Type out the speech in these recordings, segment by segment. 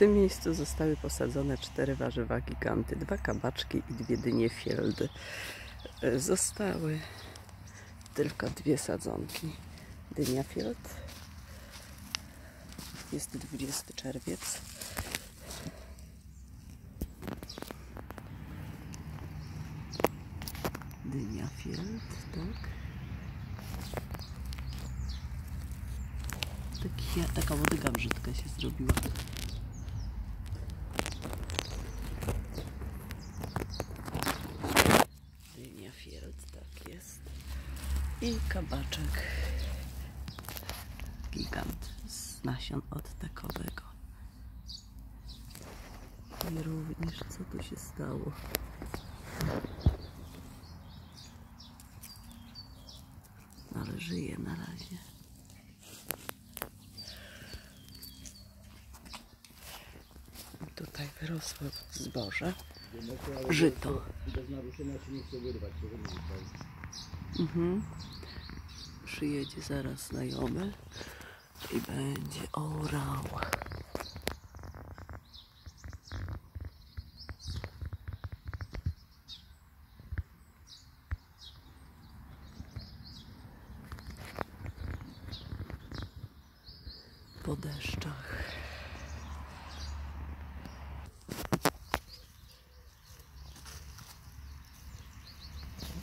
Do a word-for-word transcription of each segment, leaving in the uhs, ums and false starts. tym miejscu zostały posadzone cztery warzywa giganty, dwa kabaczki i dwie dynie Field. Zostały tylko dwie sadzonki. Dynia Field. Jest dwudziesty czerwiec. Dynia Field, tak. Taki, taka łodyga brzydka się zrobiła. Dynia Field, tak jest. I kabaczek gigant z nasion odtakowego. I również co tu się stało? Ale żyje na razie. Tutaj wyrosło zboże, żyto. Bez naruszenia się nie chce wyrwać. Mhm. Przyjedzie zaraz znajomy i będzie orał. Po deszczach.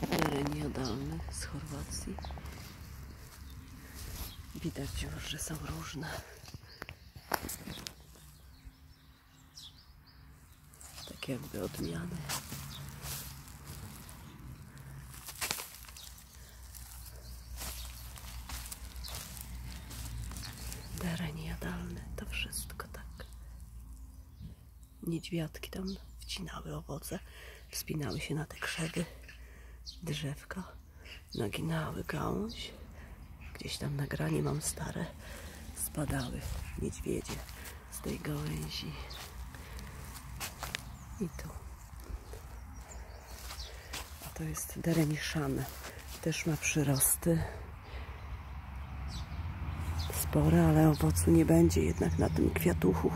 Teren jadalny z Chorwacji. Widać już, że są różne. Tak jakby odmiany. Dereń jadalny, to wszystko tak. Niedźwiadki tam wcinały owoce, wspinały się na te krzewy, drzewka, naginały gałąź. Gdzieś tam nagranie mam stare, spadały niedźwiedzie z tej gałęzi. I tu. A to jest dereń szany. Też ma przyrosty. Spore, ale owocu nie będzie jednak na tym kwiatuchu.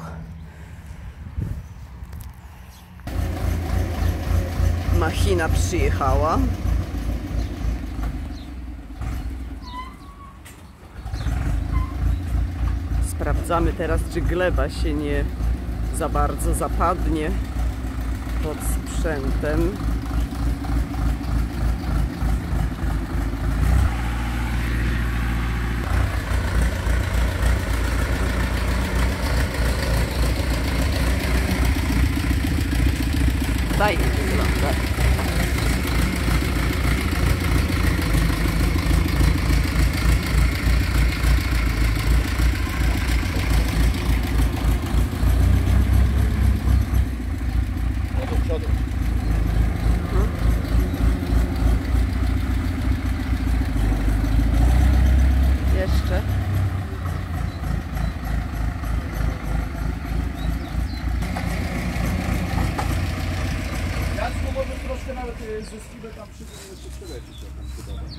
Machina przyjechała. Sprawdzamy teraz, czy gleba się nie za bardzo zapadnie pod sprzętem. Daj, daj.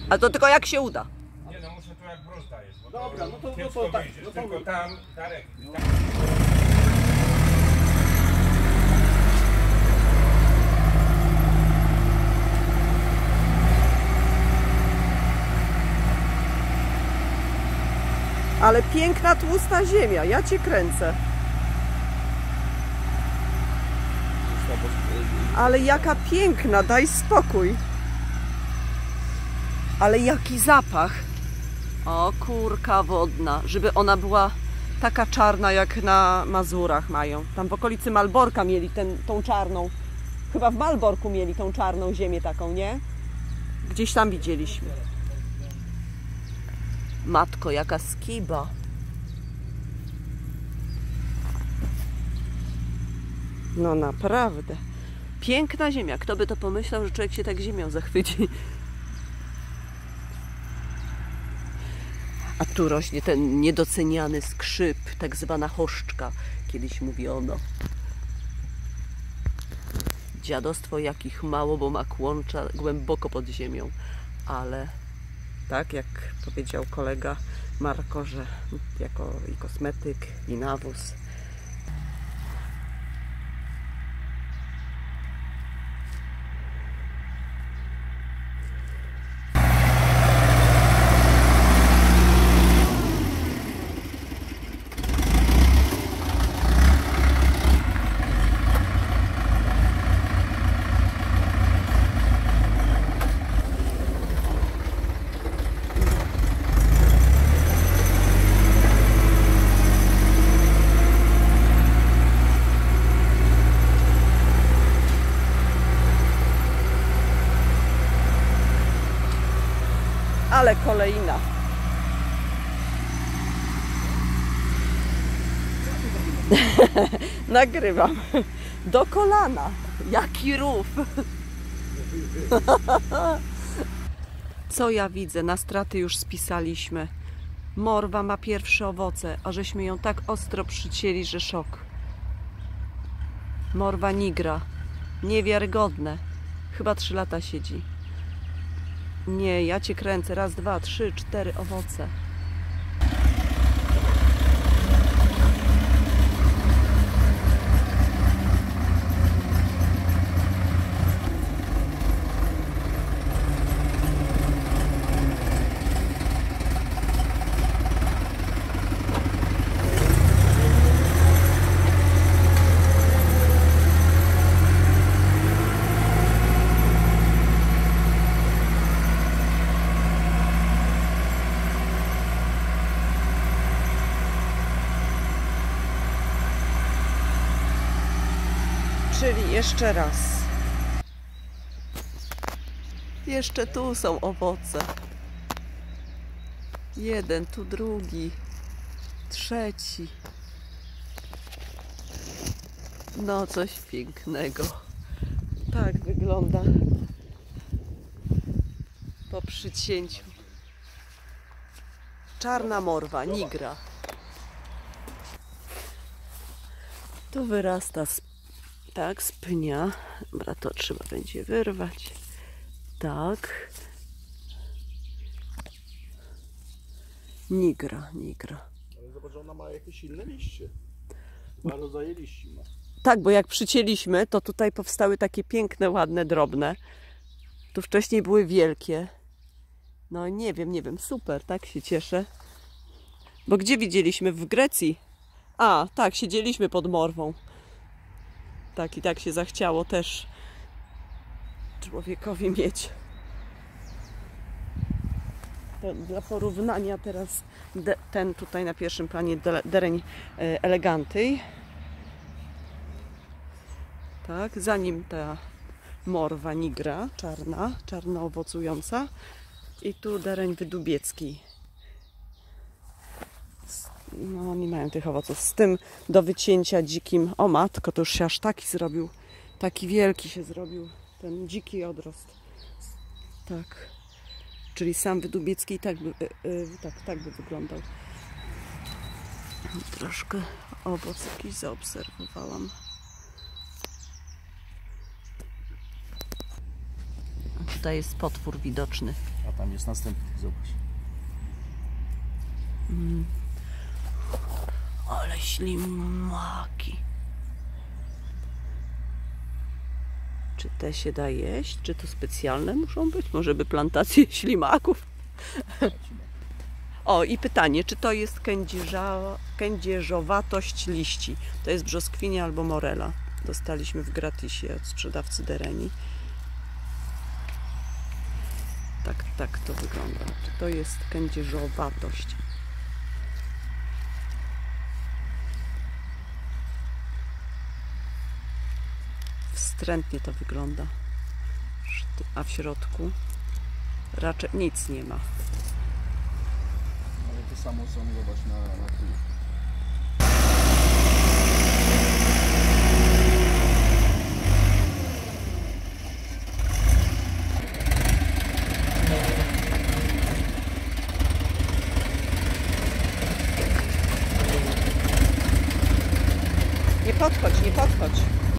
A to tylko jak się uda. Nie no, muszę tu jak brusta jest. Dobra, no to, no to tak. No to tylko tam, Darek. Tam. Ale piękna, tłusta ziemia. Ja cię kręcę. Ale jaka piękna, daj spokój. Ale jaki zapach. O, kurka wodna. Żeby ona była taka czarna, jak na Mazurach mają. Tam w okolicy Malborka mieli ten, tą czarną. Chyba w Malborku mieli tą czarną ziemię taką, nie? Gdzieś tam widzieliśmy. Matko, jaka skiba. No naprawdę. Piękna ziemia. Kto by to pomyślał, że człowiek się tak ziemią zachwyci. A tu rośnie ten niedoceniany skrzyp, tak zwana choszczka, kiedyś mówiono. Dziadostwo jakich mało, bo ma kłącza głęboko pod ziemią. Ale tak jak powiedział kolega Marko, że jako i kosmetyk, i nawóz. ale kolejna. Nagrywam. Do kolana. Jaki rów. Co ja widzę? Na straty już spisaliśmy. Morwa ma pierwsze owoce, a żeśmy ją tak ostro przycięli, że szok. Morwa nigra. Niewiarygodne. Chyba trzy lata siedzi. Nie, ja cię kręcę. Raz, dwa, trzy, cztery owoce. Czyli jeszcze raz. Jeszcze tu są owoce. Jeden, tu drugi, trzeci. No coś pięknego. Tak wygląda po przycięciu. Czarna morwa, nigra. Tu wyrasta z Tak, z pnia. Dobra, to trzeba będzie wyrwać. Tak. Nigra, nigra. Ale zobacz, ona ma jakieś inne liście. Ma rodzaje liści. Ma. Tak, bo jak przycięliśmy, to tutaj powstały takie piękne, ładne, drobne. Tu wcześniej były wielkie. No nie wiem, nie wiem. Super, tak się cieszę. Bo gdzie widzieliśmy? W Grecji. A, tak, siedzieliśmy pod morwą. Tak i tak się zachciało też człowiekowi mieć. Ten, dla porównania teraz de, ten tutaj na pierwszym planie de, Dereń Elegantyj. Tak, za nim ta morwa nigra, czarna, czarno owocująca. I tu Dereń Wydubiecki. No, nie mają tych owoców. Z tym do wycięcia dzikim. O matko, to już się aż taki zrobił. Taki wielki się zrobił. Ten dziki odrost. Tak. Czyli sam Wydubiecki tak by, yy, tak, tak by wyglądał. Troszkę owoc jakiś zaobserwowałam. A tutaj jest potwór widoczny. A tam jest następny, zobacz. Mm. Ale ślimaki. Czy te się da jeść? Czy to specjalne muszą być? Może by plantacje ślimaków? O, i pytanie, czy to jest kędzierza, kędzierzowatość liści? To jest brzoskwinia albo morela. Dostaliśmy w gratisie od sprzedawcy Dereni. Tak, tak to wygląda. Czy to jest kędzierzowatość? Wstrętnie to wygląda. A w środku raczej nic nie ma. Ale to samo są, zobacz, na, na tył. Nie podchodź, nie podchodź.